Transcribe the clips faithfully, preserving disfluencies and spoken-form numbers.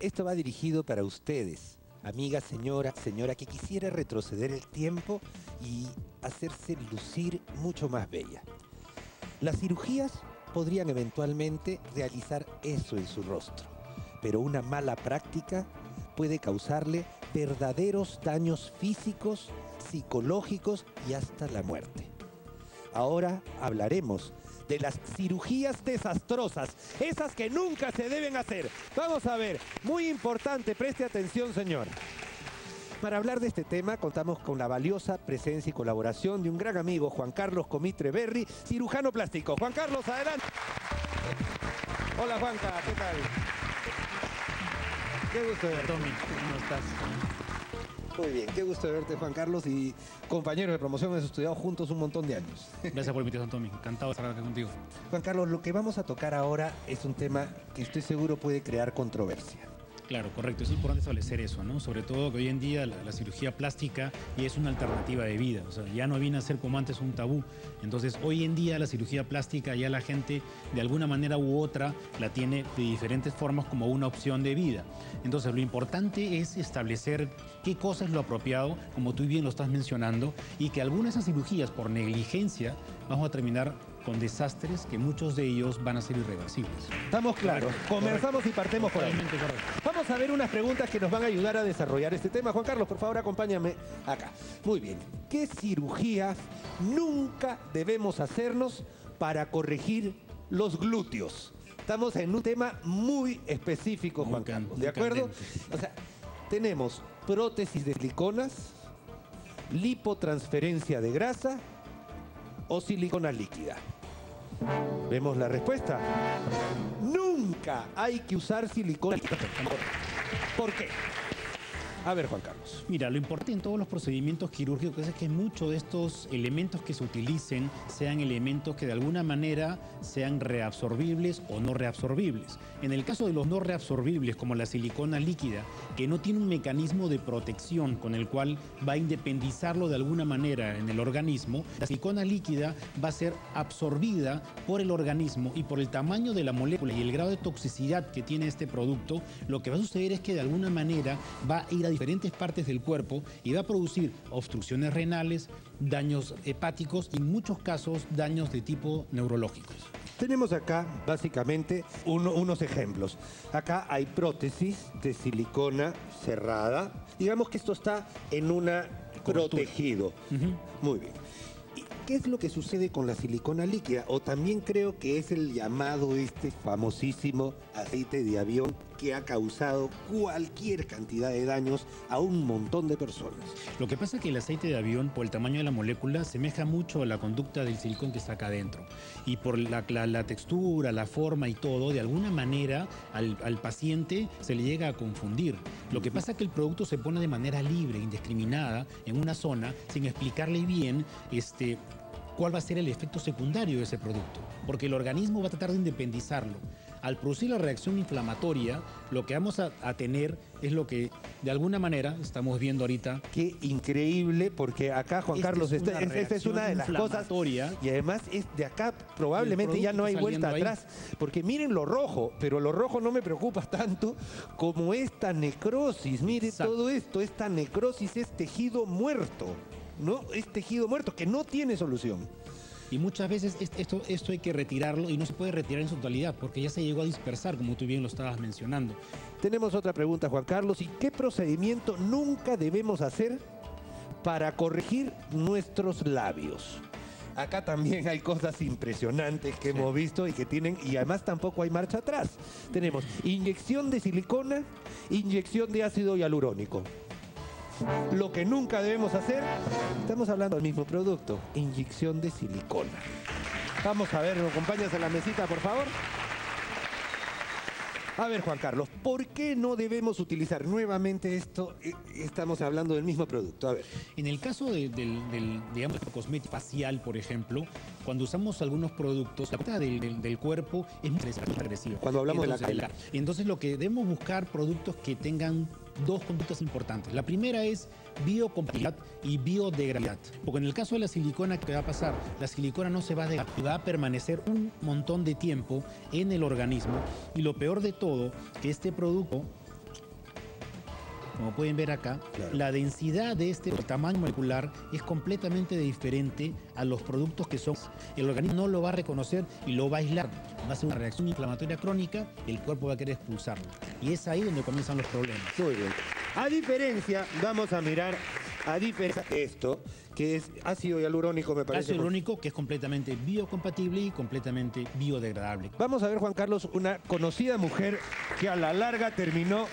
Esto va dirigido para ustedes, amiga, señora, señora, que quisiera retroceder el tiempo y hacerse lucir mucho más bella. Las cirugías podrían eventualmente realizar eso en su rostro, pero una mala práctica puede causarle verdaderos daños físicos, psicológicos y hasta la muerte. Ahora hablaremos de las cirugías desastrosas, esas que nunca se deben hacer. Vamos a ver, muy importante, preste atención, señora. Para hablar de este tema contamos con la valiosa presencia y colaboración de un gran amigo, Juan Carlos Comitre Berry, cirujano plástico. Juan Carlos, adelante. Hola, Juanca, ¿qué tal? Qué gusto verte. Tommy, ¿cómo estás? Muy bien, qué gusto verte, Juan Carlos, y compañeros de promoción, hemos estudiado juntos un montón de años. Gracias por invitarme, Tommy, encantado de estar acá contigo. Juan Carlos, lo que vamos a tocar ahora es un tema que estoy seguro puede crear controversia. Claro, correcto. Es importante establecer eso, ¿no? Sobre todo que hoy en día la, la cirugía plástica ya es una alternativa de vida. O sea, ya no viene a ser como antes un tabú. Entonces, hoy en día la cirugía plástica ya la gente, de alguna manera u otra, la tiene de diferentes formas como una opción de vida. Entonces, lo importante es establecer qué cosa es lo apropiado, como tú bien lo estás mencionando, y que algunas de esas cirugías, por negligencia, vamos a terminar con desastres que muchos de ellos van a ser irreversibles. Estamos claros. Correcto, comenzamos correcto. Y partimos por ahí. Correcto. Vamos a ver unas preguntas que nos van a ayudar a desarrollar este tema. Juan Carlos, por favor, acompáñame acá. Muy bien. ¿Qué cirugías nunca debemos hacernos para corregir los glúteos? Estamos en un tema muy específico, muy Juan can, Carlos. ¿De acuerdo? Candente. O sea, tenemos prótesis de siliconas, lipotransferencia de grasa, o silicona líquida. ¿Vemos la respuesta? Nunca hay que usar silicona líquida. ¿Por qué? A ver, Juan Carlos. Mira, lo importante en todos los procedimientos quirúrgicos es que muchos de estos elementos que se utilicen sean elementos que de alguna manera sean reabsorbibles o no reabsorbibles. En el caso de los no reabsorbibles, como la silicona líquida, que no tiene un mecanismo de protección con el cual va a independizarlo de alguna manera en el organismo, la silicona líquida va a ser absorbida por el organismo y por el tamaño de la molécula y el grado de toxicidad que tiene este producto, lo que va a suceder es que de alguna manera va a ir a diferentes partes del cuerpo y va a producir obstrucciones renales, daños hepáticos y en muchos casos daños de tipo neurológicos. Tenemos acá básicamente uno, unos ejemplos. Acá hay prótesis de silicona cerrada. Digamos que esto está en una protegido. Uh-huh. Muy bien. ¿Y qué es lo que sucede con la silicona líquida? O también creo que es el llamado este famosísimo aceite de avión, que ha causado cualquier cantidad de daños a un montón de personas. Lo que pasa es que el aceite de avión, por el tamaño de la molécula, semeja mucho a la conducta del silicón que está acá adentro. Y por la, la, la textura, la forma y todo, de alguna manera al, al paciente se le llega a confundir. Lo que pasa es que el producto se pone de manera libre, indiscriminada, en una zona, sin explicarle bien este, cuál va a ser el efecto secundario de ese producto. Porque el organismo va a tratar de independizarlo. Al producir la reacción inflamatoria, lo que vamos a, a tener es lo que, de alguna manera, estamos viendo ahorita. Qué increíble, porque acá, Juan Carlos, esta es, este, este es una de las cosas. Y además, es de acá probablemente ya no hay vuelta atrás. Ahí. Porque miren lo rojo, pero lo rojo no me preocupa tanto como esta necrosis. Mire, exacto, todo esto, esta necrosis es tejido muerto, ¿no? Es tejido muerto que no tiene solución. Y muchas veces esto, esto hay que retirarlo y no se puede retirar en su totalidad porque ya se llegó a dispersar, como tú bien lo estabas mencionando. Tenemos otra pregunta, Juan Carlos. ¿Y qué procedimiento nunca debemos hacer para corregir nuestros labios? Acá también hay cosas impresionantes que sí hemos visto y que tienen, y además tampoco hay marcha atrás. Tenemos inyección de silicona, inyección de ácido hialurónico. Lo que nunca debemos hacer, estamos hablando del mismo producto, inyección de silicona. Vamos a ver, ¿nos acompañas a la mesita, por favor? A ver, Juan Carlos, ¿por qué no debemos utilizar nuevamente esto? Estamos hablando del mismo producto, a ver. En el caso del, del, del digamos, cosmético facial, por ejemplo, cuando usamos algunos productos, la cuota del, del, del cuerpo es muy agresiva. Cuando hablamos entonces, de la caída. Entonces, lo que debemos buscar productos que tengan dos conductas importantes. La primera es biocompatibilidad y biodegradabilidad. Porque en el caso de la silicona, ¿qué va a pasar? La silicona no se va a degradar, va a permanecer un montón de tiempo en el organismo. Y lo peor de todo, que este producto como pueden ver acá, claro, la densidad de este el tamaño molecular es completamente diferente a los productos que son. El organismo no lo va a reconocer y lo va a aislar. Va a ser una reacción inflamatoria crónica, el cuerpo va a querer expulsarlo. Y es ahí donde comienzan los problemas. Muy bien. A diferencia, vamos a mirar, a diferencia de esto, que es ácido hialurónico, me parece. Ácido hialurónico que es completamente biocompatible y completamente biodegradable. Vamos a ver, Juan Carlos, una conocida mujer que a la larga terminó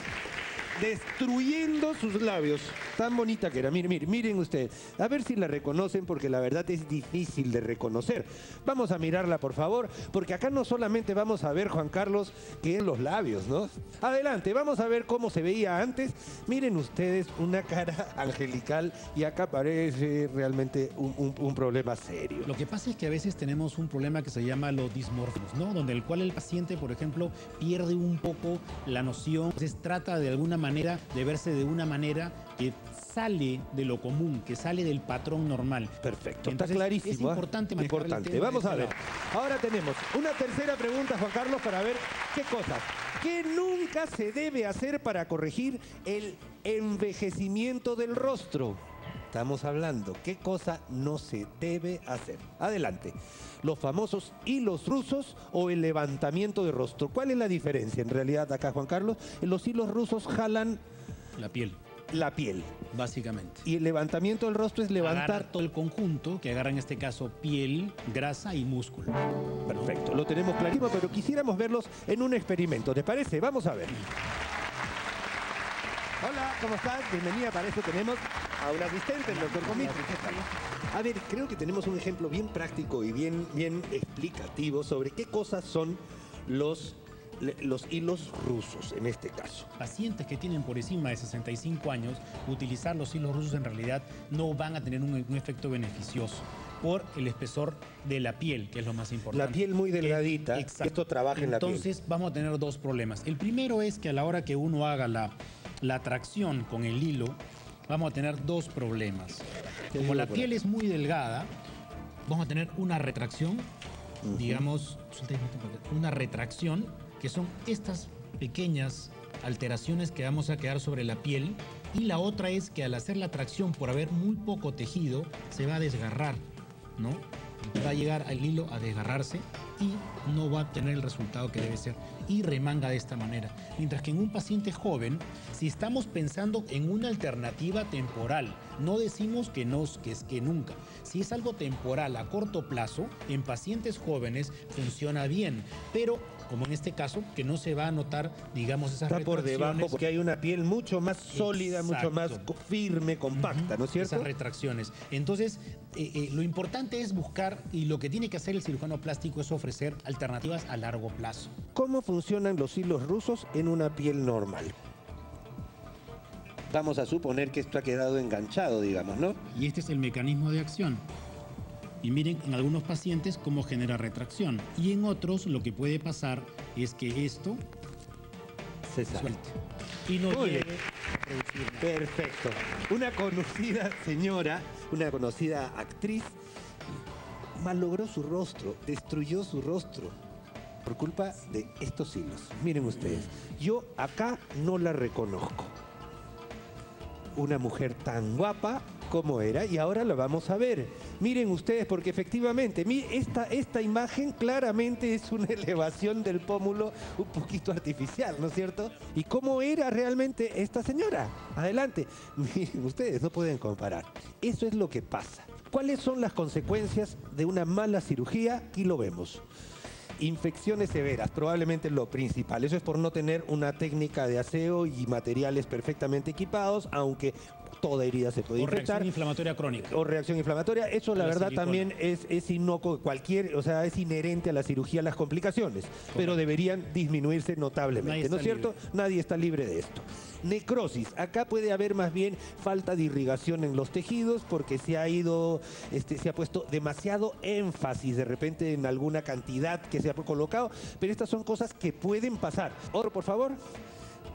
destruyendo sus labios. Tan bonita que era. Miren, miren, miren ustedes. A ver si la reconocen, porque la verdad es difícil de reconocer. Vamos a mirarla, por favor, porque acá no solamente vamos a ver, Juan Carlos, que en los labios, ¿no? Adelante, vamos a ver cómo se veía antes. Miren ustedes una cara angelical y acá parece realmente un, un, un problema serio. Lo que pasa es que a veces tenemos un problema que se llama los dismorfos, ¿no? Donde el cual el paciente, por ejemplo, pierde un poco la noción. Entonces trata de alguna manera manera de verse de una manera que sale de lo común, que sale del patrón normal. Perfecto, entonces, está clarísimo. Es importante, ¿eh? Importante. Vamos a ver. Ahora tenemos una tercera pregunta, Juan Carlos, para ver qué cosas. ¿Qué nunca se debe hacer para corregir el envejecimiento del rostro? Estamos hablando, ¿qué cosa no se debe hacer? Adelante. Los famosos hilos rusos o el levantamiento de rostro. ¿Cuál es la diferencia en realidad acá, Juan Carlos? Los hilos rusos jalan la piel. La piel. Básicamente. Y el levantamiento del rostro es levantar... Agarra todo el conjunto, que agarra en este caso piel, grasa y músculo. Perfecto, lo tenemos clarísimo, pero quisiéramos verlos en un experimento. ¿Te parece? Vamos a ver. Hola, ¿cómo estás? Bienvenida, para eso tenemos a un asistente, el doctor Comitre. A ver, creo que tenemos un ejemplo bien práctico y bien, bien explicativo sobre qué cosas son los, los hilos rusos en este caso. Pacientes que tienen por encima de sesenta y cinco años, utilizar los hilos rusos en realidad no van a tener un, un efecto beneficioso por el espesor de la piel, que es lo más importante. La piel muy delgadita, exacto. Esto trabaja en la piel. Entonces vamos a tener dos problemas. El primero es que a la hora que uno haga la... la tracción con el hilo, vamos a tener dos problemas. Como la piel es muy delgada, vamos a tener una retracción, uh-huh. digamos, una retracción, que son estas pequeñas alteraciones que vamos a quedar sobre la piel, y la otra es que al hacer la tracción, por haber muy poco tejido, se va a desgarrar, ¿no? Va a llegar al hilo a desgarrarse y no va a tener el resultado que debe ser, y remanga de esta manera. Mientras que en un paciente joven, si estamos pensando en una alternativa temporal, no decimos que no, que es que nunca. Si es algo temporal a corto plazo, en pacientes jóvenes funciona bien, pero como en este caso, que no se va a notar, digamos, esas retracciones. Está por debajo porque hay una piel mucho más sólida, exacto, mucho más firme, compacta, uh-huh, ¿no es cierto? Esas retracciones. Entonces, eh, eh, lo importante es buscar, y lo que tiene que hacer el cirujano plástico es ofrecer alternativas a largo plazo. ¿Cómo funcionan los hilos rusos en una piel normal? Vamos a suponer que esto ha quedado enganchado, digamos, ¿no? Y este es el mecanismo de acción. Y miren, en algunos pacientes cómo genera retracción. Y en otros lo que puede pasar es que esto se suelte. Y no llegue a producir. Perfecto. Una conocida señora, una conocida actriz, malogró su rostro, destruyó su rostro por culpa de estos hilos. Miren ustedes, yo acá no la reconozco. Una mujer tan guapa como era, y ahora la vamos a ver. Miren ustedes, porque efectivamente esta, esta imagen claramente es una elevación del pómulo un poquito artificial, ¿no es cierto? ¿Y cómo era realmente esta señora? Adelante. Miren ustedes, no pueden comparar. Eso es lo que pasa. ¿Cuáles son las consecuencias de una mala cirugía? Aquí lo vemos. Infecciones severas, probablemente lo principal. Eso es por no tener una técnica de aseo y materiales perfectamente equipados, aunque toda herida se puede infectar. O reacción inflamatoria crónica. O reacción inflamatoria. Eso, la, la verdad, silicona. También es, es inocuo. Cualquier, o sea, es inherente a la cirugía las complicaciones, correcto, pero deberían disminuirse notablemente, ¿no es cierto? Nadie está libre de esto. Necrosis. Acá puede haber más bien falta de irrigación en los tejidos porque se ha ido, este, se ha puesto demasiado énfasis de repente en alguna cantidad que se ha colocado, pero estas son cosas que pueden pasar. Oro, por favor.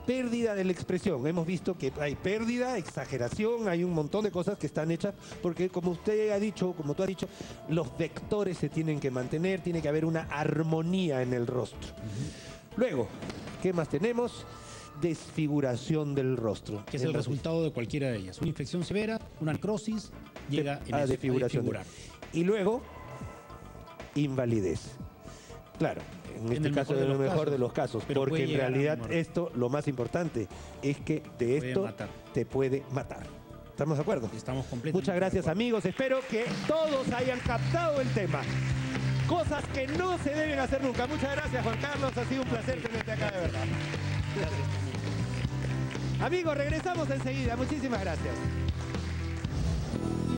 Pérdida de la expresión. Hemos visto que hay pérdida, exageración, hay un montón de cosas que están hechas porque, como usted ha dicho, como tú has dicho, los vectores se tienen que mantener, tiene que haber una armonía en el rostro. Luego, ¿qué más tenemos? desfiguración del rostro. Que es el, el resultado de cualquiera de ellas. Una infección severa, una necrosis, llega en a la desfiguración. A y luego, invalidez. Claro, en, en este caso es lo mejor casos, de los casos, porque en realidad esto, lo más importante, es que de esto puede te puede matar. ¿Estamos de acuerdo? Estamos completamente. Muchas gracias, amigos. Espero que todos hayan captado el tema. Cosas que no se deben hacer nunca. Muchas gracias, Juan Carlos. Ha sido un placer tenerte acá, de verdad. Gracias. Amigos, regresamos enseguida. Muchísimas gracias.